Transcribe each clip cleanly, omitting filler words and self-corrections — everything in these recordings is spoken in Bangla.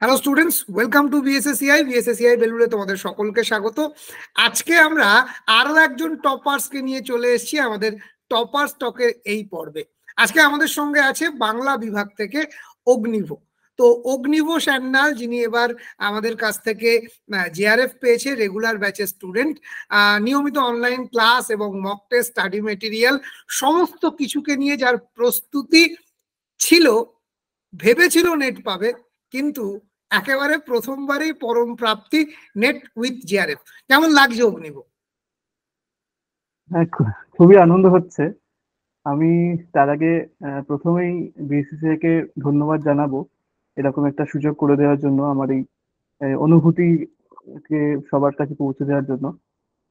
Hello students, welcome to BSSEI. BSSEI বেলুরে তোমাদের সকলকে স্বাগত। আজকে আমরা আরো একজন টপার্সকে নিয়ে চলে এসেছি আমাদের টপার্স টকের এই পর্বে। আজকে আমাদের সঙ্গে আছে বাংলা বিভাগ থেকে অগ্নিভ। তো অগ্নিভ সান্যাল, যিনি এবার আমাদের কাছ থেকে জেআরএফ পেয়েছে, রেগুলার ব্যাচের স্টুডেন্ট। নিয়মিত অনলাইন ক্লাস এবং মক টেস্ট, স্টাডি মেটেরিয়াল সমস্ত কিছুকে নিয়ে যার প্রস্তুতি ছিল, ভেবেছিল নেট পাবে, কিন্তু একেবারে প্রথমবারেই পরম প্রাপ্তি নেট উইথ জেআরএফ। কেমন লাগছে অগ্নিভ? খুবই আনন্দ হচ্ছে। আমি তার আগে প্রথমেই বিএসএসইআই কে ধন্যবাদ জানাবো এরকম একটা সুযোগ করে দেওয়ার জন্য, আমার এই অনুভূতিকে সবার কাছে পৌঁছে দেওয়ার জন্য।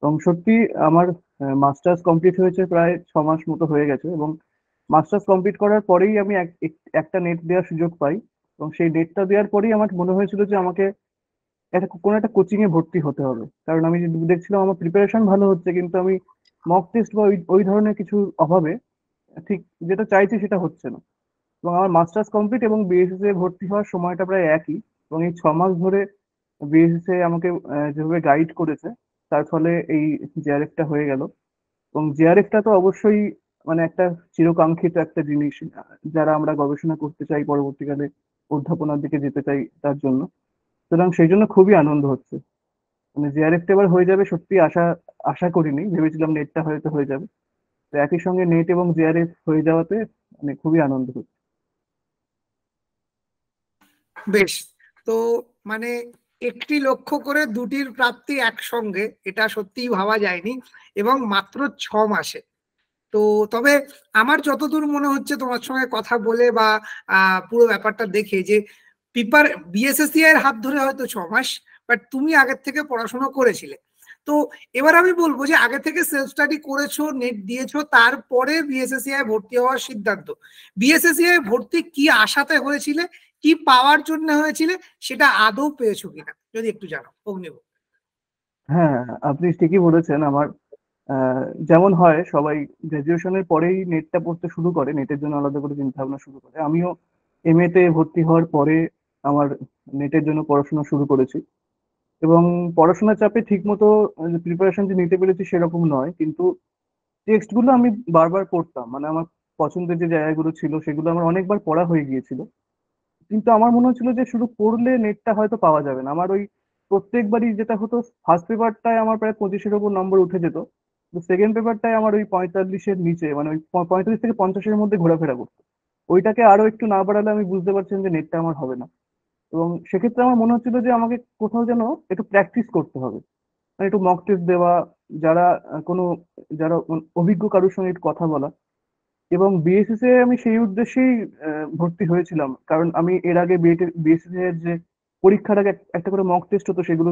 এবং সত্যি আমার মাস্টার্স কমপ্লিট হয়েছে, প্রায় 6 মাস মতো হয়ে গেছে, এবং মাস্টার্স কমপ্লিট করার পরেই আমি একটা নেট দেওয়ার সুযোগ পাই। এবং সেই নেটটা দেওয়ার পরেই আমার মনে হয়েছিল যে আমাকে কোনো একটা কোচিংয়ে ভর্তি হতে হবে, কারণ আমি দেখছিলাম আমার প্রিপারেশন ভালো হচ্ছে, কিন্তু আমি মক টেস্ট বা ওই ধরনের কিছু অভাবে ঠিক যেটা চাইছি সেটা হচ্ছে না। এবং আমার মাস্টার্স কমপ্লিট এবং বিএসএসএ ভর্তি হওয়ার সময়টা প্রায় একই, এবং এই 6 মাস ধরে বিএসএসএ আমাকে যেভাবে গাইড করেছে তার ফলে এই জেআরএফটা হয়ে গেল। এবং জেআরএফটা তো অবশ্যই মানে একটা চিরকাঙ্ক্ষিত একটা জিনিস, যারা আমরা গবেষণা করতে চাই, পরবর্তীকালে অধ্যাপনার দিকে যেতে চাই তার জন্য। সুতরাং সেই জন্য খুবই আনন্দ হচ্ছে, মানে জেআরএফটা এবার হয়ে যাবে। সত্যি আশা করিনি, ভেবেছিলাম নেটটা হয়তো হয়ে যাবে, তো একই সঙ্গে নেট এবং জেআরএফ হয়ে যাওয়াতে মানে খুবই আনন্দ হচ্ছে। বেশ, তো মানে একটি লক্ষ্য করে দুটির প্রাপ্তি একসঙ্গে, এটা সত্যিই ভাবা যায়নি, এবং মাত্র 6 মাসে। তো তবে আমার যতদূর মনে হচ্ছে তোমার সঙ্গে কথা বলে বা পুরো ব্যাপারটা দেখে যে বিএসএসইআই এর হাত ধরে হয়তো 6 মাস, বাট তুমি আগের থেকে পড়াশোনা করেছিলে। তো এবার আমি বলবো যে আগে থেকে সেলফ স্টাডি করেছো, নেট দিয়েছো, তারপরে বিএসএসইআই ভর্তি হওয়ার সিদ্ধান্ত। বিএসএসইআই ভর্তি কি আশাতে হয়েছিল, কি পাওয়ার জন্য হয়েছিল, সেটা আদৌ পেয়েছো কিনা যদি একটু জানাও অগ্নিভ। হ্যাঁ, আপনি ঠিকই বলেছেন। আমার যেমন হয় সবাই গ্রাজুয়েশনের পরেই নেটটা পড়তে শুরু করে, নেটের জন্য আলাদা করে চিন্তা ভাবনা শুরু করে। আমিও এমএ তে ভর্তি হওয়ার পরে আমার নেটের জন্য পড়াশোনা শুরু করেছি, এবং পড়াশোনার চাপে ঠিকমতো প্রিপারেশন যে নিতে পেরেছি সেরকম নয়, কিন্তু টেক্সটগুলো আমি বারবার পড়তাম, মানে আমার পছন্দের যে জায়গাগুলো ছিল সেগুলো আমার অনেকবার পড়া হয়ে গিয়েছিল। কিন্তু আমার মনে হচ্ছিল যে শুধু পড়লে নেটটা হয়তো পাওয়া যাবে না। আমার ওই প্রত্যেকবারই যেটা হতো, ফার্স্ট পেপারটায় আমার প্রায় 25-এর ওপর নম্বর উঠে যেত, সেকেন্ড পেপারটায় আমার ওই 45-এর নিচে, মানে ওই 45 থেকে 50-এর মধ্যে ঘোরাফেরা করতো। ওইটাকে আরো একটু না বাড়ালে আমি বুঝতে পারছিলাম যে নেটটা আমার হবে না, এবং সেক্ষেত্রে আমার মনে হচ্ছিল যে আমাকে কোথাও যেন একটু প্র্যাকটিস করতে হবে, মানে একটু মক টেস্ট দেওয়া, যারা অভিজ্ঞ কারোর সঙ্গে একটু কথা বলা। এবং বিএসএসএ আমি সেই উদ্দেশ্যেই ভর্তি হয়েছিলাম, কারণ আমি এর আগে বিএসএসএ এর যে পরীক্ষার আগে একটা করে মক টেস্ট হতো সেগুলো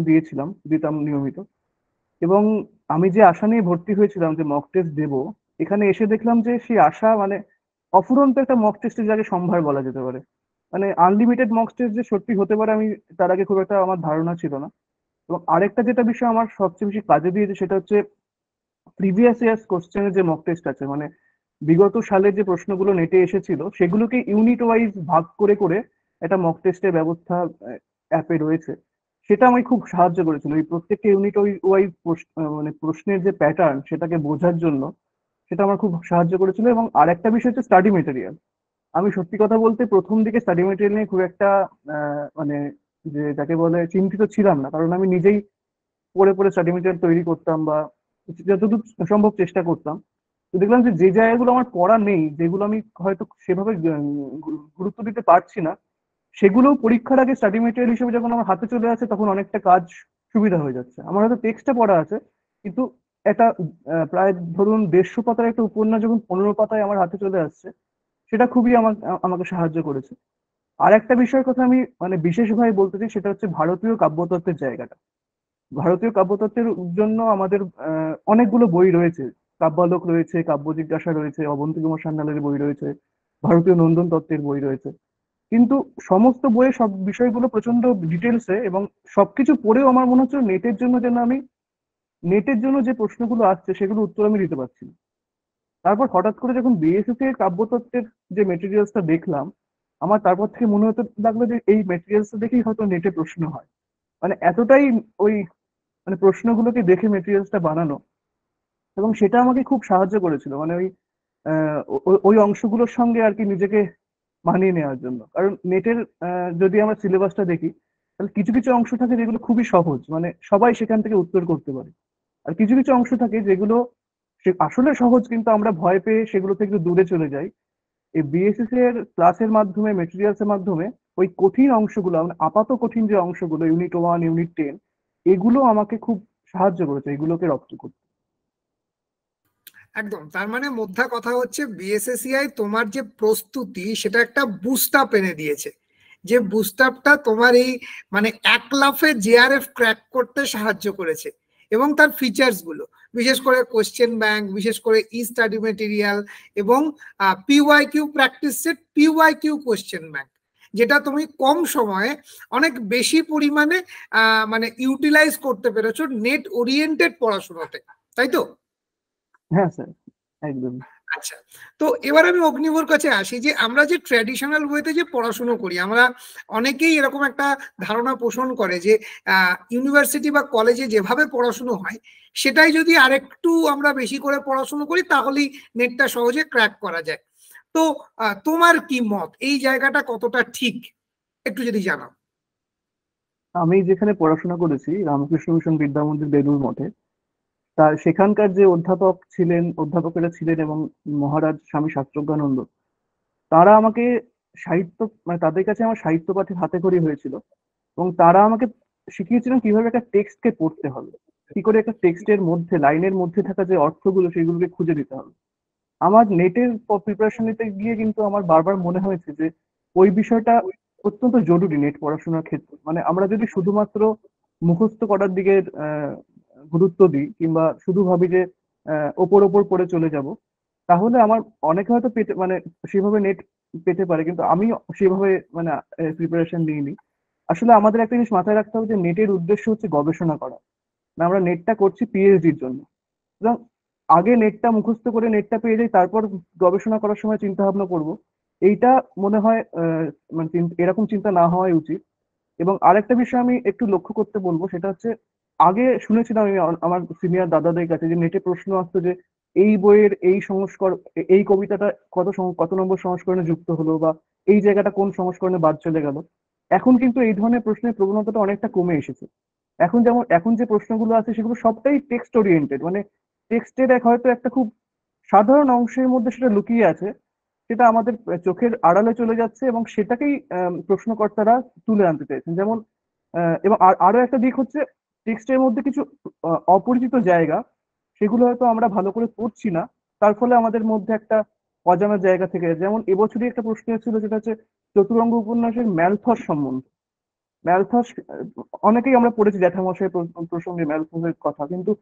দিতাম নিয়মিত। এবং আমি যে আশা নিয়ে ভর্তি হয়েছিলাম যে মক টেস্ট দেবো, এখানে এসে দেখলাম যে সেই আশা মানে অফুরন্ত একটা মক টেস্টের আগে সম্ভার বলা যেতে পারে, মানে আনলিমিটেড মক টেস্ট যে সত্যি হতে পারে আমি তার আগে খুব একটা আমার ধারণা ছিল না। এবং আরেকটা যেটা বিষয় আমার সবচেয়ে বেশি কাজে দিয়েছে সেটা হচ্ছে প্রিভিয়াস ইয়ার্স কোশ্চেনের যে মক টেস্ট আছে, মানে বিগত সালের যে প্রশ্নগুলো নেটে এসেছিল সেগুলোকে ইউনিট ওয়াইজ ভাগ করে করে একটা মক টেস্টের ব্যবস্থা অ্যাপে রয়েছে, সেটা আমি খুব সাহায্য করেছিল। এই প্রত্যেকটা ইউনিট ওয়াইজ মানে প্রশ্নের যে প্যাটার্ন সেটাকে বোঝার জন্য সেটা আমার খুব সাহায্য করেছিল। এবং আর একটা বিষয় হচ্ছে স্টাডি মেটেরিয়াল। আমি সত্যি কথা বলতে প্রথম দিকে স্টাডি মেটেরিয়াল নিয়ে খুব একটা মানে যে যাকে বলে চিন্তিত ছিলাম না, কারণ আমি নিজেই পড়ে পড়ে স্টাডি মেটেরিয়াল তৈরি করতাম বা যতদূর সম্ভব চেষ্টা করতাম। দেখলাম যে যে জায়গাগুলো আমার পড়া নেই, যেগুলো আমি হয়তো সেভাবে গুরুত্ব দিতে পারছি না, সেগুলো পরীক্ষার আগে স্টাডি মেটেরিয়াল হিসেবে যখন আমার হাতে চলে আসে তখন অনেকটা কাজ সুবিধা হয়ে যাচ্ছে। আমার হয়তো টেক্সটটা পড়া আছে, কিন্তু এটা প্রায় ধরুন 150 পাতার একটা উপন্যাস যখন 15 পাতায় আমার হাতে চলে আসছে, সেটা খুবই আমাকে সাহায্য করেছে। আর একটা বিষয়ের কথা আমি মানে বিশেষভাবে বলতে চাই, সেটা হচ্ছে ভারতীয় কাব্যতত্ত্বের জায়গাটা। ভারতীয় কাব্যতত্ত্বের জন্য আমাদের অনেকগুলো বই রয়েছে, কাব্যালোক রয়েছে, কাব্য জিজ্ঞাসা রয়েছে, অবন্তী কুমার সান্যালের বই রয়েছে, ভারতীয় নন্দন তত্ত্বের বই রয়েছে, কিন্তু সমস্ত বইয়ের সব বিষয়গুলো প্রচন্ড ডিটেলসে এবং সবকিছু পড়েও আমার মনে হচ্ছে নেটের জন্য যে প্রশ্নগুলো আসছে সেগুলো উত্তর আমি দিতে পারছি না। তারপর হঠাৎ করে যখন বিএসএসএ কাব্যতত্ত্বের যে মেটেরিয়ালসটা দেখলাম, আমার তারপর থেকে মনে হতে লাগলো যে এই মেটেরিয়ালস দেখেই হয়তো নেটে প্রশ্ন হয়, মানে এতটাই ওই মানে প্রশ্নগুলোকে দেখে মেটেরিয়ালসটা বানানো, এবং সেটা আমাকে খুব সাহায্য করেছিল মানে ওই অংশগুলোর সঙ্গে আর কি নিজেকে মানিয়ে নেওয়ার জন্য। কারণ নেটের যদি আমরা সিলেবাসটা দেখি তাহলে কিছু কিছু অংশ থাকে যেগুলো খুবই সহজ, মানে সবাই সেখান থেকে উত্তর করতে পারে, আর কিছু কিছু অংশ থাকে যেগুলো আসলে সহজ কিন্তু আমরা ভয় পেয়ে সেগুলো থেকে দূরে চলে যাই। এই বিএসএসই এর ক্লাসের মাধ্যমে মেটেরিয়ালস এর মাধ্যমে ওই কঠিন অংশগুলো, মানে আপাত কঠিন যে অংশগুলো ইউনিট 1 ইউনিট 10 এগুলো আমাকে খুব সাহায্য করেছে এগুলোকে রপ্ত করতে। একদম, তার মানে মধ্যা কথা হচ্ছে বিএসএসইআই তোমার যে প্রস্তুতি সেটা একটা বুস্ট আপ এনে দিয়েছে, যে বুস্ট আপটা তোমার এই মানে এক লাফে জেআরএফ ক্র্যাক করতে সাহায্য করেছে, এবং তার ফিচার্স গুলো বিশেষ করে কোশ্চেন ব্যাংক, বিশেষ করে ই স্টাডি মেটেরিয়াল এবং PYQ practice set, PYQ question bank, যেটা তুমি কম সময়ে অনেক বেশি পরিমাণে মানে ইউটিলাইজ করতে পেরেছো নেট ওরিয়েন্টেড পড়াশোনাতে, তাই তো? হ্যাঁ স্যার একদম। আচ্ছা, তো এবার আমি অগ্নিবর কাছে আসি যে আমরা যে ট্র্যাডিশনাল ওয়েতে যে পড়াশুনো করি, আমরা অনেকেই এরকম একটা ধারণা পোষণ করে যে ইউনিভার্সিটি বা কলেজে যেভাবে পড়াশুনো হয় সেটাই যদি আরেকটু আমরা বেশি করে পড়াশুনো করি তাহলেই নেটটা সহজে ক্র্যাক করা যায়। তো তোমার কি মত, এই জায়গাটা কতটা ঠিক একটু যদি জানাও। আমি যেখানে পড়াশোনা করেছি রামকৃষ্ণ মিশন বিদ্যামন্দির বেলুর মঠে, তার সেখানকার যে অধ্যাপকেরা ছিলেন এবং মহারাজ স্বামী শাস্ত্রজ্ঞানন্দ, তারা আমাকে সাহিত্য মানে তাদের কাছে আমার সাহিত্য পাঠের হাতে খড়ি হয়েছিল, এবং তারা আমাকে শিখিয়েছিলেন কিভাবে একটা টেক্সটকে পড়তে হবে, কি করে একটা টেক্সটের মধ্যে লাইনের মধ্যে থাকা যে অর্থগুলো সেগুলোকে খুঁজে দিতে হবে। আমার নেটের প্রিপারেশন নিতে গিয়ে কিন্তু আমার বারবার মনে হয়েছে যে ওই বিষয়টা অত্যন্ত জরুরি নেট পড়াশোনার ক্ষেত্রে, মানে আমরা যদি শুধুমাত্র মুখস্থ করার দিকে গুরুত্ব দিই কিংবা শুধু ভাবি যে ওপর পড়ে চলে যাব, তাহলে আমার অনেকে হয়তো মানে সেভাবে নেট পেতে পারে, কিন্তু আমি সেভাবে মানে প্রিপারেশন নিইনি। আসলে আমাদের একটা জিনিস মাথায় রাখতে হবে যে নেটের উদ্দেশ্য হচ্ছে গবেষণা করা, না আমরা নেটটা করছি পিএইচডির জন্য, সুতরাং আগে নেটটা মুখস্থ করে নেটটা পেয়ে যাই, তারপর গবেষণা করার সময় চিন্তা ভাবনা করবো, এইটা মনে হয় মানে এরকম চিন্তা না হওয়াই উচিত। এবং আরেকটা বিষয় আমি একটু লক্ষ্য করতে বলবো, সেটা হচ্ছে আগে শুনেছিলাম আমি আমার সিনিয়র দাদাদের কাছে যে নেটে প্রশ্ন আসতো যে এই বইয়ের এই সংস্করণ, এই কবিতাটা কত নম্বর সংস্করণে যুক্ত হলো, বা এই জায়গাটা কোন সংস্করণে বাদ চলে গেল। এখন কিন্তু এই ধরনের প্রশ্নের প্রবণতাটা অনেকটা কমে এসেছে। এখন যে প্রশ্নগুলো আছে সেগুলো সবটাই টেক্সট ওরিয়েন্টেড, মানে টেক্সটের হয়তো একটা খুব সাধারণ অংশের মধ্যে সেটা লুকিয়ে আছে, সেটা আমাদের চোখের আড়ালে চলে যাচ্ছে, এবং সেটাকেই প্রশ্নকর্তারা তুলে আনতে চাইছেন। যেমন এবং আরো একটা দিক হচ্ছে টেক্সটের মধ্যে কিছু অপরিচিত জায়গা, সেগুলো হয়তো আমরা ভালো করে পড়ছি না, তার ফলে আমাদের মধ্যে একটা অজানা জায়গা থেকে, যেমন এবছরই একটা প্রশ্ন ছিল যেটা হচ্ছে চতুরঙ্গ উপন্যাসের ম্যালথস সম্বন্ধে। ম্যালথস অনেকেই আমরা পড়েছি জ্যাঠামশাই প্রসঙ্গে ম্যালথসের কথা, কিন্তু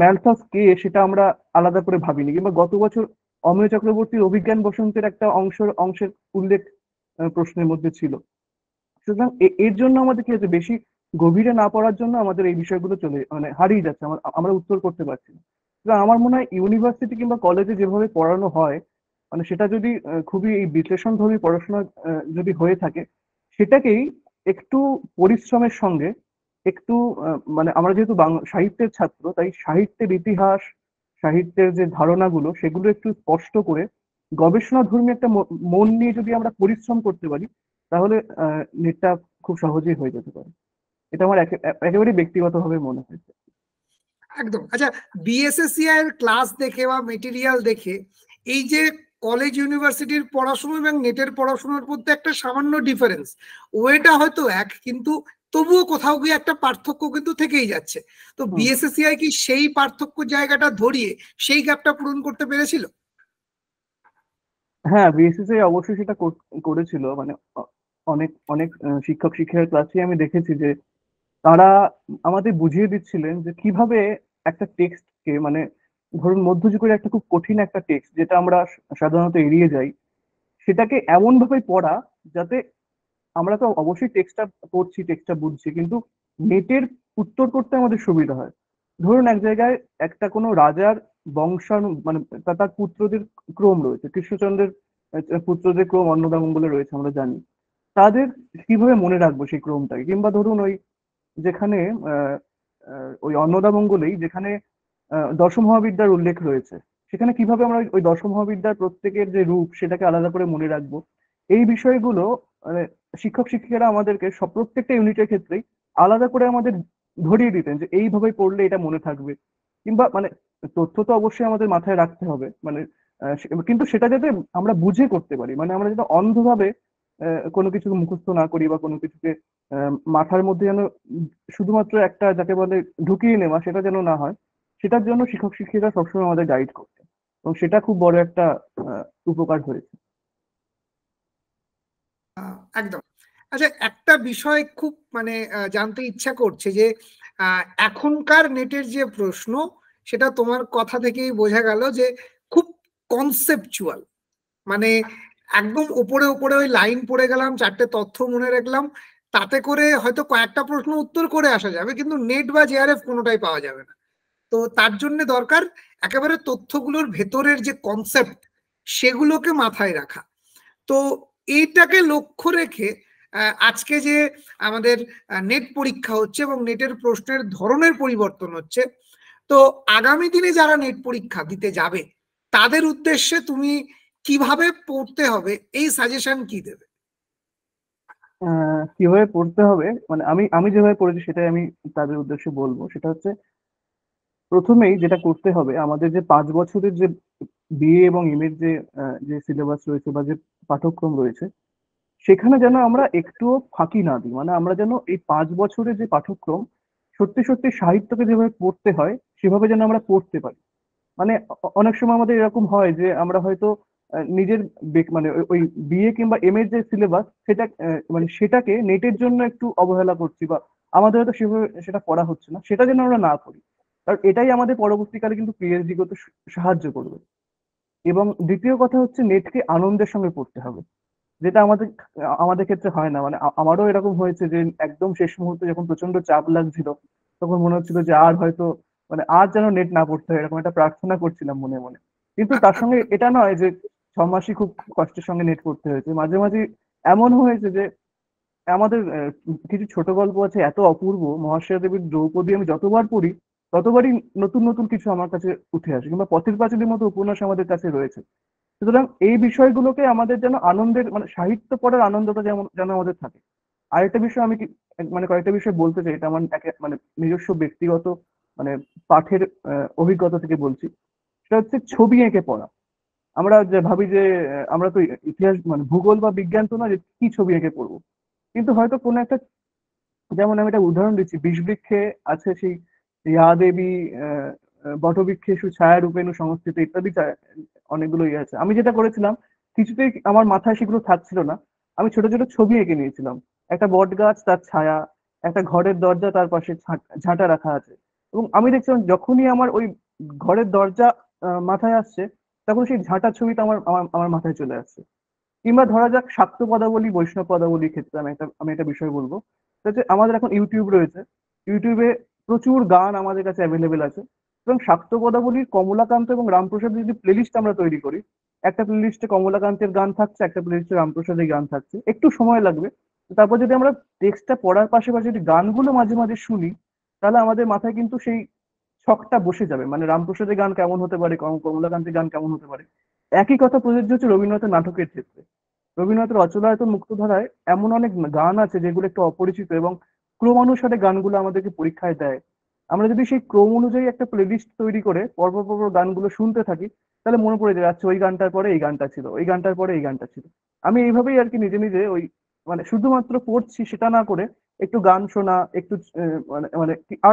ম্যালথস কে সেটা আমরা আলাদা করে ভাবিনি, কিংবা গত বছর অমিয়া চক্রবর্তীর অভিজ্ঞান বসন্তের একটা অংশের উল্লেখ প্রশ্নের মধ্যে ছিল। সুতরাং এর জন্য আমাদের কি হচ্ছে বেশি গভীরে না পড়ার জন্য আমাদের এই বিষয়গুলো মানে হারিয়ে যাচ্ছে, আমরা উত্তর করতে পারছি না। সুতরাং আমার মনে হয় ইউনিভার্সিটি কিংবা কলেজে যেভাবে পড়ানো হয়, মানে সেটা যদি খুবই এই বিশ্লেষণধর্মী পড়াশোনা যদি হয়ে থাকে, সেটাকেই একটু পরিশ্রমের সঙ্গে একটু মানে আমরা যেহেতু সাহিত্যের ছাত্র, তাই সাহিত্যের ইতিহাস, সাহিত্যের যে ধারণাগুলো সেগুলো একটু স্পষ্ট করে গবেষণাধর্মী একটা মন নিয়ে যদি আমরা পরিশ্রম করতে পারি, তাহলে নেটটা খুব সহজেই হয়ে যেতে পারে। এটা আমার একেবারে ব্যক্তিগতভাবে মনে হয়েছে। একদম। আচ্ছা, বিএসএসসিআই এর ক্লাস দেখে বা মেটেরিয়াল দেখে এই যে কলেজ ইউনিভার্সিটির পড়াশোনা এবং নেটের পড়াশোনার মধ্যে একটা সামান্য ডিফারেন্স, ওইটা হয়তো এক, কিন্তু তবুও কোথাও গিয়ে একটা পার্থক্য কিন্তু থেকেই যাচ্ছে। তো বিএসএসসিআই কি সেই পার্থক্য জায়গাটা ধরিয়ে সেই গ্যাপটা পূরণ করতে পেরেছিল? হ্যাঁ, বিএসএসসিআই অবশ্যই সেটা করেছিল। মানে অনেক অনেক শিক্ষক শিক্ষিকার ক্লাসে আমি দেখেছি যে তারা আমাদের বুঝিয়ে দিচ্ছিলেন যে কিভাবে একটা টেক্সটকে, মানে ধরুন মধ্যযুগের একটা খুব কঠিন একটা টেক্সট যেটা আমরা সাধারণত এড়িয়ে যাই, সেটাকে এমন ভাবে পড়া যাতে আমরা তো অবশ্যই টেক্সটটা পড়ছি, টেক্সটটা বুঝছি, কিন্তু নেটের উত্তর করতে আমাদের সুবিধা হয়। ধরুন এক জায়গায় একটা কোনো রাজার বংশাণু, মানে তার পুত্রদের ক্রম রয়েছে, কৃষ্ণচন্দ্রের পুত্রদের ক্রম অন্নদা মঙ্গলে রয়েছে আমরা জানি, তাদের কিভাবে মনে রাখবো সেই ক্রমটাকে? কিংবা ধরুন ওই যেখানে ওই অন্নদা মঙ্গলেই যেখানে দশম মহাবিদ্যার উল্লেখ রয়েছে, সেখানে কিভাবে আমরা ওই দশম মহাবিদ্যার প্রত্যেকের যে রূপ সেটাকে আলাদা করে মনে রাখবো, এই বিষয়গুলো শিক্ষক শিক্ষিকারা আমাদেরকে সব প্রত্যেকটা ইউনিটের ক্ষেত্রেই আলাদা করে আমাদের ধরিয়ে দিতেন যে এইভাবে পড়লে এটা মনে থাকবে। কিংবা মানে তথ্য তো অবশ্যই আমাদের মাথায় রাখতে হবে, মানে কিন্তু সেটা যাতে আমরা বুঝে করতে পারি, মানে আমরা যেটা অন্ধভাবে কোনো কিছুকে মুখস্থ না করি বা কোনো কিছুকে মাথার মধ্যে যেন শুধুমাত্র একটা যাকে বলে ঢুকিয়ে নেওয়া সেটা যেন না হয়, সেটার জন্য শিক্ষক শিক্ষিকা সবসময় আমাদের গাইড করতে, এবং সেটা খুব বড় একটা উপকার হয়েছে। একদম। আচ্ছা, একটা বিষয় খুব মানে জানতে ইচ্ছা করছে যে এখনকার নেটের যে প্রশ্ন, সেটা তোমার কথা থেকেই বোঝা গেল যে খুব কনসেপচুয়াল, মানে একদম উপরে উপরে ওই লাইন পড়ে গেলাম, চারটে তথ্য মনে রাখলাম, তাতে করে হয়তো কয়েকটা প্রশ্ন উত্তর করে আসা যাবে, কিন্তু নেট বা জেআরএফ কোনোটাই পাওয়া যাবে না। তো তার জন্য দরকার একেবারে তথ্যগুলোর ভেতরের যে কনসেপ্ট সেগুলোকে মাথায় রাখা। তো এইটাকে লক্ষ্য রেখে আজকে যে আমাদের নেট পরীক্ষা হচ্ছে এবং নেটের প্রশ্নের ধরনের পরিবর্তন হচ্ছে, তো আগামী দিনে যারা নেট পরীক্ষা দিতে যাবে তাদের উদ্দেশ্যে তুমি কিভাবে পড়তে হবে এই সাজেশন কি দেবে? কিভাবে পড়তে হবে, মানে আমি যেভাবে পড়েছি সেটাই আমি তাদের উদ্দেশ্যে বলবো। সেটা হচ্ছে, প্রথমেই যেটা করতে হবে, আমাদের যে 5 বছরের যে বিএ এবং এমএর যে সিলেবাস রয়েছে বা যে পাঠ্যক্রম রয়েছে, সেখানে যেন আমরা একটুও ফাঁকি না দিই। মানে আমরা যেন এই 5 বছরের যে পাঠ্যক্রম সত্যি সত্যি সাহিত্যকে যেভাবে পড়তে হয় সেভাবে যেন আমরা পড়তে পারি। মানে অনেক সময় আমাদের এরকম হয় যে আমরা হয়তো নিজের মানে ওই বিএ কিংবা এমএর যে সিলেবাস সেটা মানে সেটাকে নেটের জন্য একটু অবহেলা করছি বা আমাদের হয়তো সেভাবে সেটা পড়া হচ্ছে না, সেটা যেন আমরা না করি, কারণ এটাই আমাদের পরবর্তীকালে কিন্তু পিএইচডি করতে সাহায্য করবে। এবং দ্বিতীয় কথা হচ্ছে, নেটকে আনন্দের সঙ্গে পড়তে হবে, যেটা আমাদের ক্ষেত্রে হয় না। মানে আমারও এরকম হয়েছে যে একদম শেষ মুহূর্তে যখন প্রচন্ড চাপ লাগছিল, তখন মনে হচ্ছিল যে আর হয়তো মানে আর যেন নেট না পড়তে হয়, এরকম একটা প্রার্থনা করছিলাম মনে মনে। কিন্তু তার সঙ্গে এটা নয় যে 6 মাসই খুব কষ্টের সঙ্গে নেট পড়তে হয়েছে। মাঝে মাঝে এমন হয়েছে যে আমাদের কিছু ছোট গল্প আছে এত অপূর্ব, মহাশ্বেতা দেবীর দ্রৌপদী আমি যতবার পড়ি ততবারই নতুন নতুন কিছু আমার কাছে উঠে আসে, কিংবা পথের পাঁচালীর মতো উপন্যাস আমাদের কাছে রয়েছে। সুতরাং এই বিষয়গুলোকে আমাদের যেন আনন্দের মানে সাহিত্য পড়ার আনন্দটা যেন আমাদের থাকে। আরেকটা বিষয় আমি মানে কয়েকটা বিষয় বলতে চাই, এটা আমার মানে নিজস্ব ব্যক্তিগত মানে পাঠের অভিজ্ঞতা থেকে বলছি। সেটা হচ্ছে ছবি এঁকে পড়া। আমরা যে ভাবি যে আমরা তো ইতিহাস মানে ভূগোল বা বিজ্ঞান তো না যে কি ছবি এঁকে পড়বো, কিন্তু হয়তো কোনো একটা, যেমন আমি একটা উদাহরণ দিচ্ছি, বিষবৃক্ষে আছে সেই ইয়া দেবী, বটবৃক্ষে ছায়া রূপেণু সংস্কৃতি ইত্যাদি অনেকগুলো ইয়ে আছে। আমি যেটা করেছিলাম, কিছুতেই আমার মাথায় সেগুলো থাকছিল না, আমি ছোট ছোট ছবি এঁকে নিয়েছিলাম। একটা বট গাছ, তার ছায়া, একটা ঘরের দরজা, তার পাশে ঝাঁটা রাখা আছে, এবং আমি দেখছিলাম যখনই আমার ওই ঘরের দরজা মাথায় আসছে তখন সেই ঝাঁটা ছবিটা আমার আমার মাথায় চলে আসছে। কিংবা ধরা যাক শাক্ত পদাবলী, বৈষ্ণব পদাবলীর ক্ষেত্রে আমি একটা বিষয় বলবো, আমাদের এখন ইউটিউব রয়েছে, ইউটিউবে প্রচুর গান আমাদের কাছে অ্যাভেলেবেল আছে, এবং শাক্ত পদাবলীর কমলাকান্ত এবং রামপ্রসাদ যদি প্লেলিস্ট আমরা তৈরি করি, একটা প্লেলিস্টে কমলাকান্তের গান থাকছে, একটা প্লেলিস্টে রামপ্রসাদের গান থাকছে, একটু সময় লাগবে, তারপর যদি আমরা টেক্সটটা পড়ার পাশাপাশি যদি গানগুলো মাঝে মাঝে শুনি, তাহলে আমাদের মাথায় কিন্তু সেই ছকটা বসে যাবে। মানে রামপ্রসাদের গান কেমন হতে পারে, কমলাকান্তের গান কেমন হতে পারে। একই কথা প্রযোজ্য হচ্ছে রবীন্দ্রনাথের নাটকের ক্ষেত্রে। রবীন্দ্রনাথের অচলায়তন, মুক্তধারায় এমন অনেক গান আছে যেগুলো একটু অপরিচিত, এবং ক্রম অনুসারে গানগুলো আমাদেরকে পরীক্ষায় দেয়। আমরা যদি সেই ক্রম অনুযায়ী একটা প্লেলিস্ট তৈরি করে পরপর পরপর গানগুলো শুনতে থাকি, তাহলে মনে পড়ে যায়, আচ্ছা ওই গানটার পরে এই গানটা ছিল, ওই গানটার পরে এই গানটা ছিল। আমি এইভাবেই আর কি নিজে নিজে ওই মানে শুধুমাত্র পড়ছি সেটা না করে একটু গান শোনা, একটু মানে মানে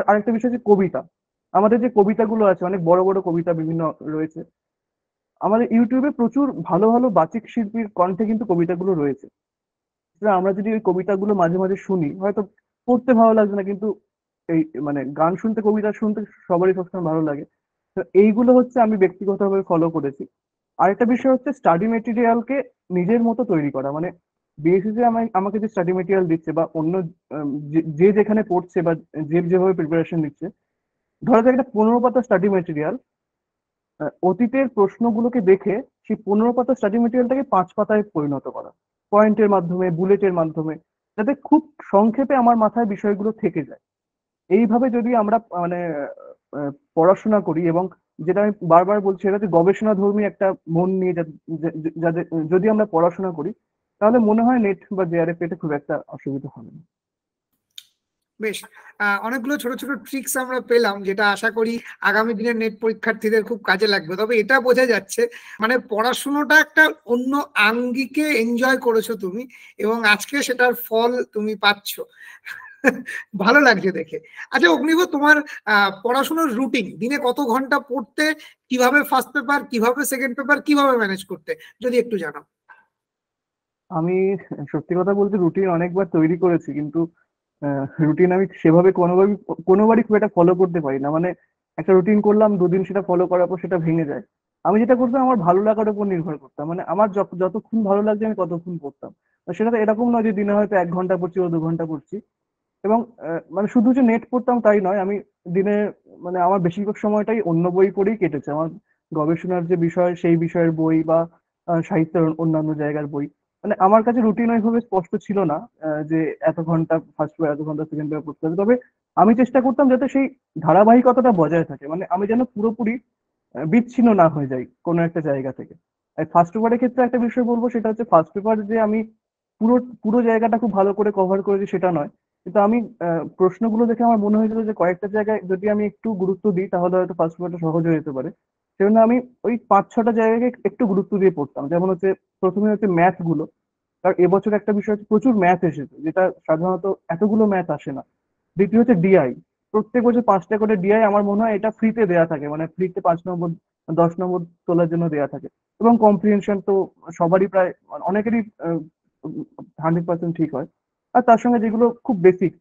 আরেকটা বিষয় হচ্ছে কবিতা। আমাদের যে কবিতাগুলো আছে, অনেক বড় বড় কবিতা বিভিন্ন রয়েছে, আমাদের ইউটিউবে প্রচুর ভালো ভালো বাচিক শিল্পীর কণ্ঠে কিন্তু কবিতাগুলো রয়েছে। আমরা যদি ওই কবিতাগুলো মাঝে মাঝে শুনি, হয়তো পড়তে ভালো লাগবে না, কিন্তু এই মানে গান শুনতে, কবিতা শুনতে সবারই সবসময় ভালো লাগে। তো এইগুলো হচ্ছে আমি ব্যক্তিগতভাবে ফলো করেছি। আরেকটা বিষয় হচ্ছে স্টাডি মেটেরিয়ালকে নিজের মতো তৈরি করা। মানে বিএসএসই আমাকে যে স্টাডি মেটেরিয়াল দিচ্ছে বা অন্য যে যেখানে পড়ছে বা যে যেভাবে প্রিপারেশন নিচ্ছে, ধরা যাক একটা 15 পাতা স্টাডি মেটেরিয়াল, অতীতের প্রশ্নগুলোকে দেখে সেই 15 পাতা স্টাডি মেটেরিয়ালটাকে 5 পাতায় পরিণত করা, পয়েন্টের মাধ্যমে, বুলেটের মাধ্যমে, যাতে খুব সংক্ষেপে আমার মাথায় বিষয়গুলো থেকে যায়। এইভাবে যদি আমরা মানে পড়াশোনা করি, এবং যেটা আমি বারবার বলছি এটা গবেষণা ধর্মী একটা মন নিয়ে যদি আমরা পড়াশোনা করি, তাহলে মনে হয় নেট বা জেআরএফ এতে খুব একটা অসুবিধা হবে না। বেশ, অনেকগুলো ছোট ছোট ট্রিক্স আমরা পেলাম, যেটা আশা করি আগামী দিনের নেট পরীক্ষার্থীদের খুব কাজে লাগবে। তবে এটা বোঝা যাচ্ছে মানে পড়াশোনাটা একটা অন্য আঙ্গিকে এনজয় করেছো তুমি, এবং আজকে সেটার ফল তুমি পাচ্ছ, ভালো লাগছে দেখে। আচ্ছা অগ্নিব, তোমার পড়াশোনার রুটিন, দিনে কত ঘন্টা পড়তে, কিভাবে ফার্স্ট পেপার, কিভাবে সেকেন্ড পেপার, কিভাবে ম্যানেজ করতে, যদি একটু জানাও। আমি সত্যি কথা বলতে রুটিন অনেকবার তৈরি করেছি, কিন্তু রুটিন আমি সেভাবে কোনোবারই খুব একটা ফলো করতে পারি না। মানে একটা রুটিন করলাম, 2 দিন সেটা ফলো করার পর সেটা ভেঙে যায়। আমি যেটা করতাম, আমার ভালো লাগার উপর নির্ভর করতাম, মানে আমার যতক্ষণ ভালো লাগছে আমি ততক্ষণ পড়তাম। সেটা তো এরকম নয় যে দিনে হয়তো 1 ঘন্টা পড়ছি বা 2 ঘন্টা পড়ছি, এবং মানে শুধু যে নেট পড়তাম তাই নয়, আমি দিনে মানে আমার বেশিরভাগ সময়টাই অন্য বই পড়েই কেটেছে। আমার গবেষণার যে বিষয়, সেই বিষয়ের বই বা সাহিত্যের অন্যান্য জায়গার বই, মানে আমার কাছে রুটিন ওইভাবে স্পষ্ট ছিল না যে এত ঘন্টা ফার্স্ট পেপার, এত ঘন্টা সেকেন্ড পেপার পড়তে হবে। তবে আমি চেষ্টা করতাম যাতে সেই ধারাবাহিকতাটা বজায় থাকে, মানে আমি যেন পুরোপুরি বিচ্ছিন্ন না হয়ে যাই কোনো একটা জায়গা থেকে। আর ফার্স্ট পেপারের ক্ষেত্রে একটা বিষয় বলবো, সেটা হচ্ছে ফার্স্ট পেপার যে আমি পুরো জায়গাটা খুব ভালো করে কভার করেছি সেটা নয়, কিন্তু আমি প্রশ্নগুলো দেখে আমার মনে হয়েছিল যে কয়েকটা জায়গায় যদি আমি একটু গুরুত্ব দিই তাহলে হয়তো ফার্স্ট পেপারটা সহজ হয়ে যেতে পারে। সেজন্য আমি ওই 5-6টা জায়গাকে একটু গুরুত্ব দিয়ে পড়তাম। যেমন হচ্ছে প্রথমে হচ্ছে ম্যাথ গুলো, কারণ এবছর একটা বিষয় হচ্ছে প্রচুর ম্যাথ এসেছে, যেটা সাধারণত এতগুলো ম্যাথ আসে না। দ্বিতীয় হচ্ছে ডিআই, প্রত্যেক বছর 5টা করে ডিআই, আমার মনে হয় এটা ফ্রিতে দেওয়া থাকে, মানে ফ্রিতে 5 নম্বর 10 নম্বর তোলার জন্য দেওয়া থাকে। এবং কম্প্রিহেনশন তো সবারই প্রায় অনেকেরই 100% ঠিক হয়। আর তার সঙ্গে যেগুলো খুব basic,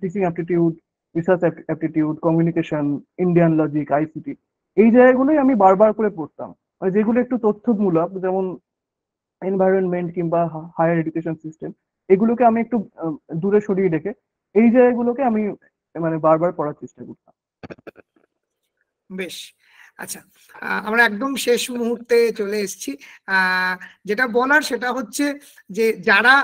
teaching aptitude, research aptitude, communication, Indian logic, ICT, এই জায়গাগুলোই আমি বারবার করে পড়তাম। আর যেগুলো একটু তথ্যমূলক, যেমন এনভায়রনমেন্ট কিংবা হায়ার এডুকেশন সিস্টেম, এগুলোকে আমি একটু দূরে সরিয়ে রেখে এই জায়গাগুলোকে আমি মানে বারবার পড়ার চেষ্টা করতাম। বেশ, আচ্ছা আমরা একদম শেষ মুহূর্তে চলে এসেছি। যেটা বলার সেটা হচ্ছে যে যারা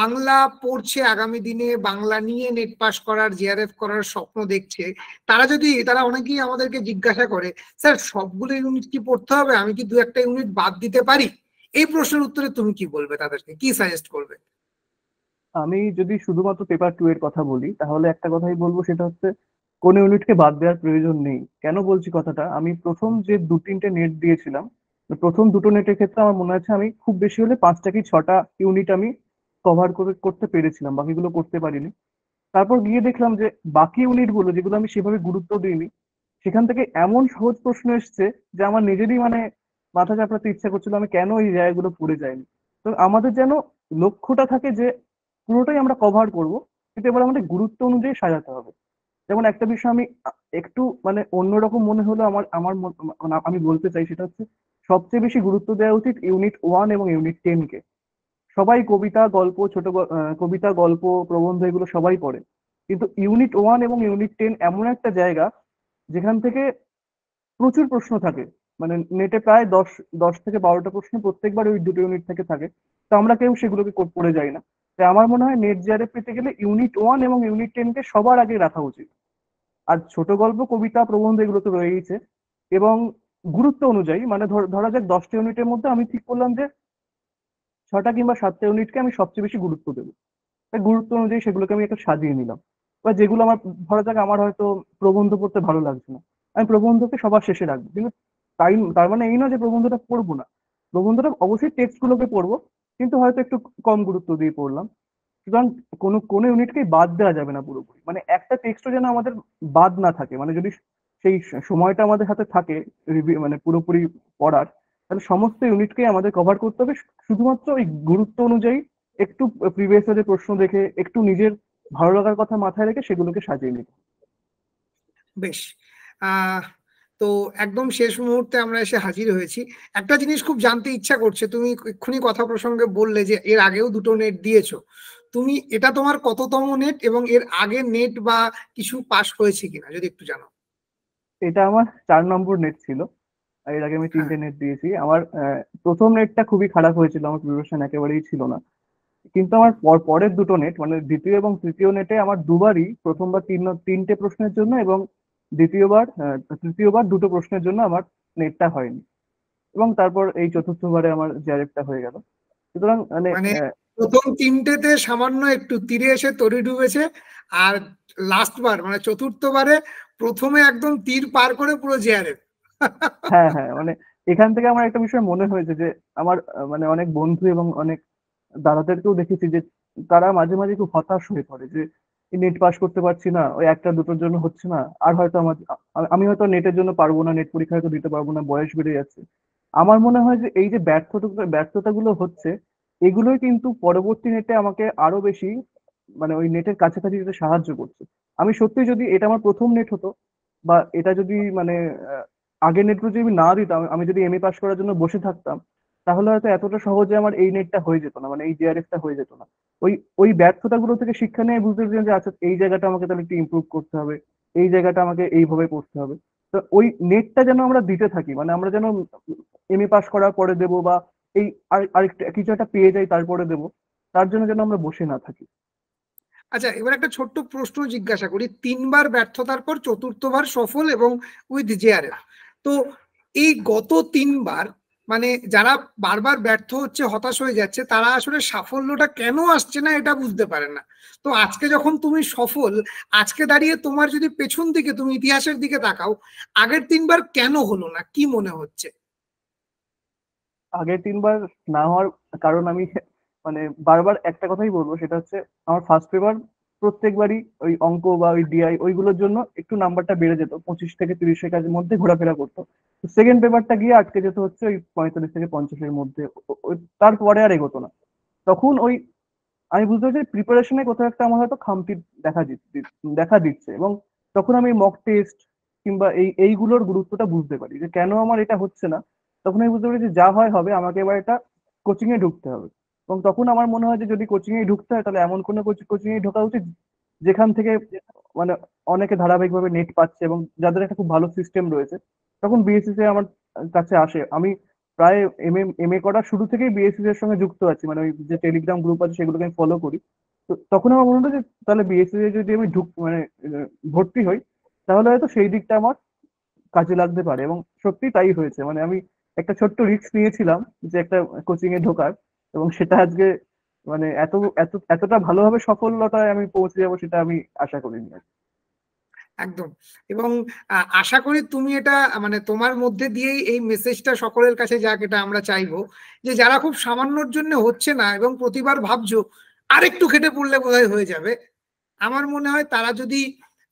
বাংলা পড়ছে, আগামী দিনে বাংলা নিয়ে নেট পাস করার, জেআরএফ করার স্বপ্ন দেখছে, তারা অনেকেই আমাদেরকে জিজ্ঞাসা করে, স্যার সবগুলো ইউনিট কি পড়তে হবে, আমি কি 2-1টা ইউনিট বাদ দিতে পারি? এই প্রশ্নের উত্তরে তুমি কি বলবে, তাদেরকে কি সাজেস্ট করবে? আমি যদি শুধুমাত্র পেপার 2 এর কথা বলি, তাহলে একটা কথাই বলবো, সেটা হচ্ছে কোন ইউনিটকে বাদ দেওয়ার প্রয়োজন নেই। কেন বলছি কথাটা, আমি প্রথম যে 2-3টে নেট দিয়েছিলাম, প্রথম 2টো নেটের ক্ষেত্রে আমার মনে আছে আমি খুব বেশি হলে 5টা কি 6টা ইউনিট আমি কভার করতে পেরেছিলাম, বাকিগুলো করতে পারিনি। তারপর গিয়ে দেখলাম যে বাকি ইউনিটগুলো যেগুলো আমি সেভাবে গুরুত্ব দিইনি, সেখান থেকে এমন সহজ প্রশ্ন এসছে যে আমার নিজেরই মানে মাথা চাপড়াতে ইচ্ছা করছিল আমি কেন এই জায়গাগুলো পড়ে যাইনি। তো আমাদের যেন লক্ষ্যটা থাকে যে পুরোটাই আমরা কভার করব, কিন্তু এবার আমাদের গুরুত্ব অনুযায়ী সাজাতে হবে। যেমন একটা বিষয় আমি একটু মানে অন্যরকম মনে হলো আমার আমার আমি বলতে চাই, সেটা হচ্ছে সবচেয়ে বেশি গুরুত্ব দেওয়া উচিত ইউনিট 1 এবং ইউনিট 10 কে। সবাই কবিতা, গল্প, ছোট কবিতা, গল্প, প্রবন্ধ, এগুলো সবাই পড়ে, কিন্তু ইউনিট 1 এবং ইউনিট 10 এমন একটা জায়গা যেখান থেকে প্রচুর প্রশ্ন থাকে। মানে নেটে প্রায় 10 থেকে 12টা প্রশ্ন প্রত্যেকবার ওই 2টো ইউনিট থেকে থাকে, তো আমরা কেউ সেগুলোকে পড়ে যাই না। তাই আমার মনে হয় নেট জেআরএফ পেতে গেলে ইউনিট 1 এবং ইউনিট 10 কে সবার আগে রাখা উচিত। আর ছোট গল্প, কবিতা, প্রবন্ধ এগুলো তো রয়েইছে। এবং গুরুত্ব অনুযায়ী মানে ধরা যাক 10টা ইউনিটের মধ্যে আমি ঠিক করলাম যে 6টা কিংবা 7টা ইউনিটকে আমি সবচেয়ে বেশি গুরুত্ব দেবো, তাই গুরুত্ব অনুযায়ী সেগুলোকে আমি একটা সাজিয়ে নিলাম। বা যেগুলো আমার ধরা যাক আমার হয়তো প্রবন্ধ পড়তে ভালো লাগছে না, আমি প্রবন্ধকে সবার শেষে রাখবো, কিন্তু তার মানে এই না যে প্রবন্ধটা পড়বো না। প্রবন্ধটা অবশ্যই টেক্সটগুলোকে পড়বো, কিন্তু হয়তো একটু কম গুরুত্ব দিয়ে পড়লাম। সুতরাং কোনো ইউনিটকে বাদ দেওয়া যাবে না পুরোপুরি, মানে একটা টেক্সটও যেন আমাদের বাদ না থাকে। মানে যদি সেই সময়টা আমাদের হাতে থাকে মানে পুরোপুরি পড়ার, তাহলে সমস্ত ইউনিটকে আমাদের কভার করতে হবে। শুধুমাত্র ওই গুরুত্ব অনুযায়ী একটু প্রিভিয়াস ইয়ারের প্রশ্ন দেখে, একটু নিজের ভালো লাগার কথা মাথায় রেখে সেগুলোকে সাজিয়ে নিতে। বেশ, তো একদম শেষ মুহূর্তে আমরা এসে হাজির হয়েছি। একটা জিনিস খুব জানতে ইচ্ছা করছে, তুমি এক্ষুনি কথা প্রসঙ্গে বললে যে এর আগেও 2টো নেট দিয়েছো, তুমি এটা তোমার কততম নেট, এবং এর আগে নেট বা কিছু পাস হয়েছে কিনা যদি একটু জানাও। এটা আমার 4 নম্বর নেট ছিল। এর আগে আমি 3টে নেট দিয়েছি। আমার প্রথম নেটটা খুবই খারাপ হয়েছিল, আমার প্রিপারেশন একেবারেই ছিল না, কিন্তু আমার পরের দুটো নেট মানে দ্বিতীয় এবং তৃতীয় নেটে আমার দুবারই, প্রথমবার তিনটে প্রশ্নের জন্য এবং তৃতীয়বার দুটো প্রশ্নের জন্য আমার নেটটা হয়নি, এবং তারপর এই চতুর্থবারে আমার জেআরএফটা হয়ে গেল। সুতরাং মানে প্রথম তিনটেতে সামান্য একটু তীরে এসে তরি ডুবেছে, আর লাস্ট বার মানে চতুর্থবারে প্রথমে একদম তীর পার করে পুরো জেআরএফ। হ্যাঁ হ্যাঁ, মানে এখান থেকে আমার একটা বিষয় মনে হয়েছে যে আমার মানে অনেক বন্ধু এবং অনেক দাদাদেরকেও দেখেছি যে তারা মাঝে মাঝে খুব হতাশ হয়ে পড়ে যে নেট পাস করতে পারছি না, ওই একটা দুটোর জন্য হচ্ছে না, আর হয়তো আমি হয়তো নেটের জন্য পারবো না, নেট পরীক্ষা হয়তো দিতে পারবো না, বয়স বেড়ে যাচ্ছে। আমার মনে হয় যে এই যে ব্যর্থতাগুলো হচ্ছে, এগুলোই কিন্তু পরবর্তী নেটে আমাকে আরো বেশি মানে ওই নেটের কাছাকাছি যেতে সাহায্য করছে। আমি সত্যি যদি এটা আমার প্রথম নেট হতো বা এটা যদি মানে আগের নেটগুলো যদি না দিতাম, আমি যদি এমএ পাস করার জন্য বসে থাকতাম, তাহলে হয়তো এতটা সহজে আমার এই নেটটা হয়ে যেত না, মানে এই জেআরএফটা হয়ে যেত না। ওই ব্যর্থতাগুলো থেকে শিক্ষা নিয়ে বুঝতে পেরেছি যে আচ্ছা এই জায়গাটা আমাকে তাহলে একটু ইমপ্রুভ করতে হবে, এই জায়গাটা আমাকে এইভাবে পড়তে হবে। তো ওই নেটটা যেন আমরা দিতে থাকি, মানে আমরা যেন এমএ পাস করার পরে দেবো বা এই আরেকটা কিছু একটা পেয়ে যাই তারপরে দেবো, তার জন্য যেন আমরা বসে না থাকি। আচ্ছা, এবার একটা ছোট্ট প্রশ্ন জিজ্ঞাসা করি, তিনবার ব্যর্থতার পর চতুর্থবার সফল এবং উইথ জেআরএফ, তো এই গত তিনবার মানে যারা বারবার ব্যর্থ হচ্ছে, হতাশ হয়ে যাচ্ছে, তারা আসলে সাফল্যটা কেন আসছে না এটা বুঝতে পারে না। তো আজকে যখন তুমি সফল, আজকে দাঁড়িয়ে তোমার যদি পেছন দিকে তুমি ইতিহাসের দিকে তাকাও, আগের তিনবার কেন হলো না কি মনে হচ্ছে? আগের তিনবার না হওয়ার কারণ আমি মানে বারবার একটা কথাই বলবো, সেটা হচ্ছে আমার ফার্স্ট পেপার প্রত্যেকবারই ওই অঙ্ক বা ওই ডিআই ওইগুলোর জন্য একটু নাম্বারটা বেড়ে যেত, 25 থেকে 30 কাজের মধ্যে ঘোরাফেরা করতো। সেকেন্ড পেপারটা গিয়ে আটকে যেত হচ্ছে ওই 45 থেকে 50 মধ্যে, তারপরে আর এগোতো না। তখন ওই আমি বুঝতে পারছি প্রিপারেশনে কোথাও একটা আমার হয়তো খামতি দেখা দিচ্ছে, এবং তখন আমি মক টেস্ট কিংবা এইগুলোর গুরুত্বটা বুঝতে পারি যে কেন আমার এটা হচ্ছে না। তখন আমি বুঝতে পারি যে যা হয় হবে, আমাকে এবার এটা কোচিং এ ঢুকতে হবে, এবং তখন আমার মনে হয় যে যদি কোচিং এ ঢুকতে হয় তাহলে এমন কোনো কোচিং এ ঢোকা উচিত যেখান থেকে মানে অনেকে ধারাবাহিকভাবে নেট পাচ্ছে এবং যাদের একটা খুব ভালো সিস্টেম রয়েছে। তখন বিএসএসএ আমার কাছে আসে, আমি প্রায় এমএ করার শুরু থেকেই বিএসএসএ এর সঙ্গে যুক্ত আছি, মানে ওই যে টেলিগ্রাম গ্রুপ আছে সেগুলোকে আমি ফলো করি। তো তখন আমার মনে হলো যে তাহলে বিএসএসএ যদি আমি মানে ভর্তি হই তাহলে হয়তো সেই দিকটা আমার কাজে লাগতে পারে, এবং সত্যি তাই হয়েছে। মানে আমি একটা ছোট্ট রিস্ক নিয়েছিলাম যে একটা কোচিং এ ঢোকার, এবং সেটা আজকে মানে এতটা ভালোভাবে সফলতায় আমি পৌঁছে যাবো সেটা আমি আশা করিনি একদম। এবং আশা করি তুমি এটা মানে তোমার মধ্যে দিয়েই এই মেসেজটা সকলের কাছে যাক, এটা আমরা চাইবো যে যারা খুব সামান্যর জন্য হচ্ছে না এবং প্রতিবার ভাবছো আরেকটু খেটে পড়লে বোধহয় হয়ে যাবে, আমার মনে হয় তারা যদি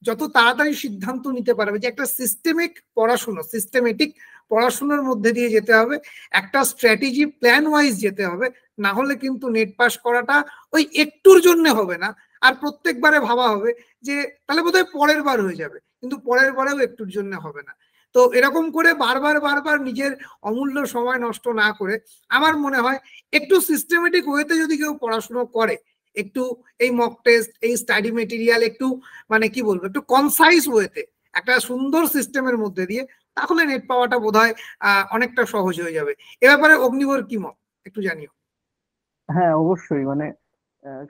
যত তাড়াতাড়ি সিদ্ধান্ত নিতে পারবে যে একটা সিস্টেমেটিক পড়াশোনার মধ্যে দিয়ে যেতে হবে, একটা স্ট্র্যাটেজি প্ল্যান ওয়াইজ যেতে হবে, না হলে কিন্তু নেট পাস করাটা ওই একটুর জন্য হবে না। আর প্রত্যেকবারে ভাবা হবে যে তাহলে বোধহয় পরের বার হয়ে যাবে, কিন্তু পরের বারেও একটুর জন্য হবে না। তো এরকম করে বারবার নিজের অমূল্য সময় নষ্ট না করে আমার মনে হয় একটু সিস্টেমেটিক ওয়েতে যদি কেউ পড়াশুনো করে, একটু এই মক টেস্ট, এই স্টাডি মেটেরিয়াল একটু মানে কি বলবো একটু কনসাইজ ওয়েতে, একটা সুন্দর সিস্টেমের মধ্যে দিয়ে, তাহলে নেট পাওয়াটা বোধহয় অনেকটা সহজ হয়ে যাবে। এ ব্যাপারে অগ্নিবর কি মত একটু জানিও। হ্যাঁ অবশ্যই, মানে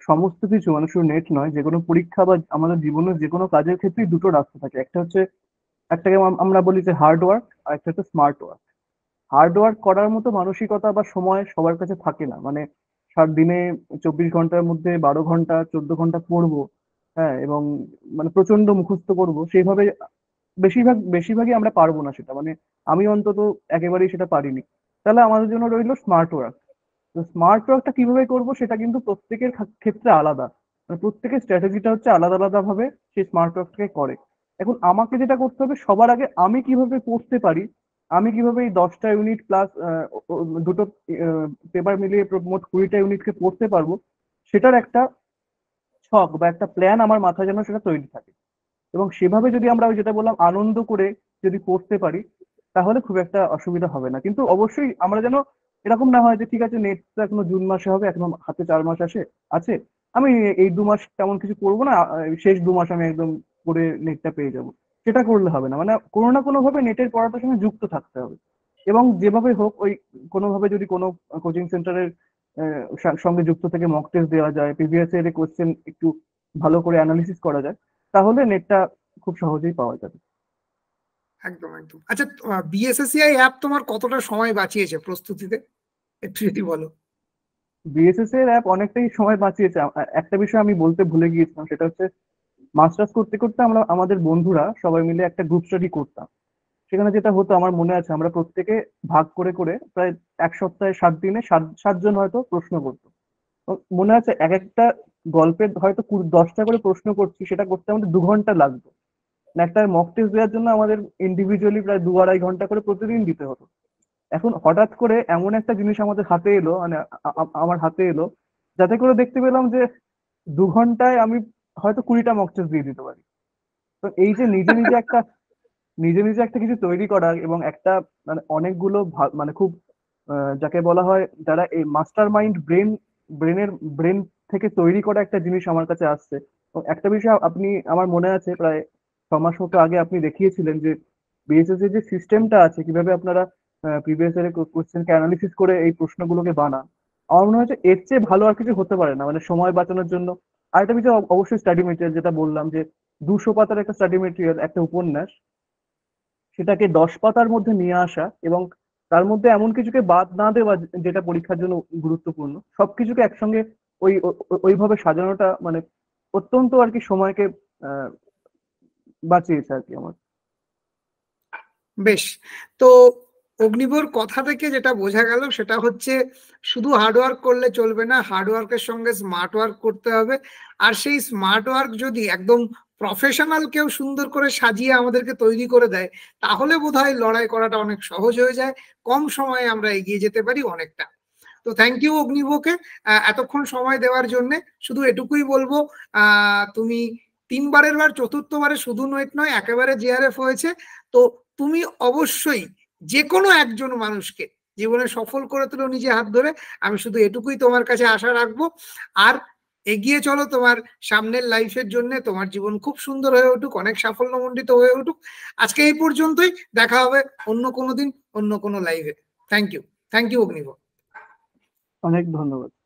সমস্ত কিছু মানে শুধু নেট নয়, যে কোনো পরীক্ষা বা আমাদের জীবনে যে কোনো কাজের ক্ষেত্রে দুটো রাস্তা থাকে, একটা হচ্ছে একটাকে আমরা বলি যে হার্ড ওয়ার্ক আর একটা হচ্ছে স্মার্ট ওয়ার্ক। হার্ড ওয়ার্ক করার মতো মানসিকতা বা সময় সবার কাছে থাকে না, মানে সারা দিনে 24 ঘন্টার মধ্যে 12 ঘন্টা 14 ঘন্টা পড়বো, হ্যাঁ, এবং মানে প্রচন্ড মুখস্থ করবো, সেইভাবে বেশিরভাগই আমরা পারবো না সেটা, মানে আমি অন্তত একেবারেই সেটা পারিনি। তাহলে আমাদের জন্য রইলো স্মার্ট ওয়ার্ক। তো স্মার্ট ওয়ার্কটা কিভাবে করবো সেটা কিন্তু প্রত্যেকের ক্ষেত্রে আলাদা, মানে প্রত্যেকের স্ট্র্যাটেজিটা হচ্ছে আলাদা ভাবে সেই স্মার্ট ওয়ার্কটাকে করে। এখন আমাকে যেটা করতে হবে, সবার আগে আমি কিভাবে পড়তে পারি, আমি কিভাবে এই 10টা ইউনিট প্লাস দুটো পেপার মিলিয়ে মোট 20টা ইউনিটকে পড়তে পারবো, সেটার একটা ছক বা একটা প্ল্যান আমার মাথায় যেন সেটা তৈরি থাকে, এবং সেভাবে যদি আমরা ওই যেটা বললাম আনন্দ করে যদি পড়তে পারি তাহলে খুব একটা অসুবিধা হবে না। কিন্তু অবশ্যই আমরা যেন এরকম না হয় যে ঠিক আছে নেট তো এখনো জুন মাসে হবে, এখনো হাতে 4 মাস আছে, আমি এই 2 মাস তেমন কিছু করবো না, শেষ 2 মাস আমি একদম করে নেটটা পেয়ে যাবো, সেটা করলে হবে না। মানে কোনো না কোনো ভাবে নেটের পড়াটার সঙ্গে যুক্ত থাকতে হবে, এবং যেভাবে হোক ওই কোনোভাবে যদি কোনো কোচিং সেন্টারের সঙ্গে যুক্ত থেকে মক টেস্ট দেওয়া যায়, প্রিভিয়াস ইয়ারে কোশ্চেন একটু ভালো করে অ্যানালিসিস করা যায়, তাহলে নেটটা খুব সহজেই পাওয়া যাবে। একদম একদম। আচ্ছা, বিএসএসইআই অ্যাপ তোমার কতটা সময় বাঁচিয়েছে প্রস্তুতিতে, একটু যদি বলো। বিএসএসইআই অ্যাপ অনেকটাই সময় বাঁচিয়েছে। একটা বিষয় আমি বলতে ভুলে গিয়েছিলাম, সেটা হচ্ছে মাস্টার্স করতে করতে আমরা আমাদের বন্ধুরা সবাই মিলে একটা গ্রুপ স্টাডি করতাম। সেখানে যেটা হতো, আমার মনে আছে আমরা প্রত্যেকে ভাগ করে করে প্রায় এক সপ্তাহে 7 দিনে 7 জন হয়তো প্রশ্ন করতো। মনে আছে এক একটা গল্পের হয়তো 10টা করে প্রশ্ন করছি, সেটা করতে আমাদের 2 ঘন্টা লাগতো। একটা মক টেস্ট দেওয়ার জন্য আমাদের ইন্ডিভিজুয়ালি প্রায় 2-2.5 ঘন্টা করে প্রতিদিন দিতে হতো। এখন হঠাৎ করে এমন একটা জিনিস আমাদের হাতে এলো, মানে আমার হাতে এলো, যাতে করে দেখতে পেলাম যে 2 ঘন্টায় আমি হয়তো 20টা মক টেস্ট দিয়ে দিতে পারি। তো এই যে নিজে নিজে একটা কিছু তৈরি করা এবং একটা মানে অনেকগুলো মানে খুব যাকে বলা হয় যারা এই মাস্টার মাইন্ড ব্রেন থেকে তৈরি করা একটা জিনিস আমার কাছে আসছে। একটা বিষয় আপনি, আমার মনে আছে প্রায় 6 মাস মতো আগে আপনি দেখিয়েছিলেন যে বিএসএসএ যে সিস্টেমটা আছে কিভাবে আপনারা প্রিভিয়াস ইয়ারের কোশ্চেনকে অ্যানালিসিস করে এই প্রশ্নগুলোকে বানান। আমার মনে হচ্ছে এর চেয়ে ভালো আর কিছু হতে পারে না, মানে সময় বাঁচানোর জন্য। আরেকটা বিষয় অবশ্যই স্টাডি মেটেরিয়াল, যেটা বললাম যে 200 পাতার একটা স্টাডি মেটেরিয়াল, একটা উপন্যাস, সেটাকে 10 পাতার মধ্যে নিয়ে আসা এবং তার মধ্যে এমন কিছুকে বাদ না দেওয়া যেটা পরীক্ষার জন্য গুরুত্বপূর্ণ, সবকিছুকে একসঙ্গে ওইভাবে সাজানোটা মানে অত্যন্ত আর কি সময়কে বাঁচিয়েছে আর কি আমার। বেশ, তো অগ্নিবর কথা থেকে যেটা বোঝা গেল সেটা হচ্ছে শুধু হার্ডওয়ার্ক করলে চলবে না, হার্ডওয়ার্কের সঙ্গে স্মার্ট ওয়ার্ক করতে হবে। আর সেই স্মার্ট ওয়ার্ক যদি একদম প্রফেশনাল কেউ সুন্দর করে সাজিয়ে আমাদেরকে তৈরি করে দেয়, তাহলে বোধহয় লড়াই করাটা অনেক সহজ হয়ে যায়, কম সময়ে আমরা এগিয়ে যেতে পারি অনেকটা। তো থ্যাংক ইউ অগ্নিবকে এতক্ষণ সময় দেওয়ার জন্য। শুধু এটুকুই বলবো, তুমি 3বারের বার 4র্থবারে শুধু নেট নয়, একেবারে জিআরএফ হয়েছে। তো তুমি অবশ্যই যে কোনো একজন মানুষকে জীবনে সফল করে তোলো নিজে হাত ধরে, আমি শুধু এটুকুই তোমার কাছে আশা রাখবো। আর এগিয়ে চলো তোমার সামনের লাইফের জন্য, তোমার জীবন খুব সুন্দর হয়ে উঠুক, অনেক সাফল্যমণ্ডিত হয়ে উঠুক। আজকে এই পর্যন্তই, দেখা হবে অন্য কোনো দিন অন্য কোনো লাইভে। থ্যাংক ইউ অগ্নিব, অনেক ধন্যবাদ।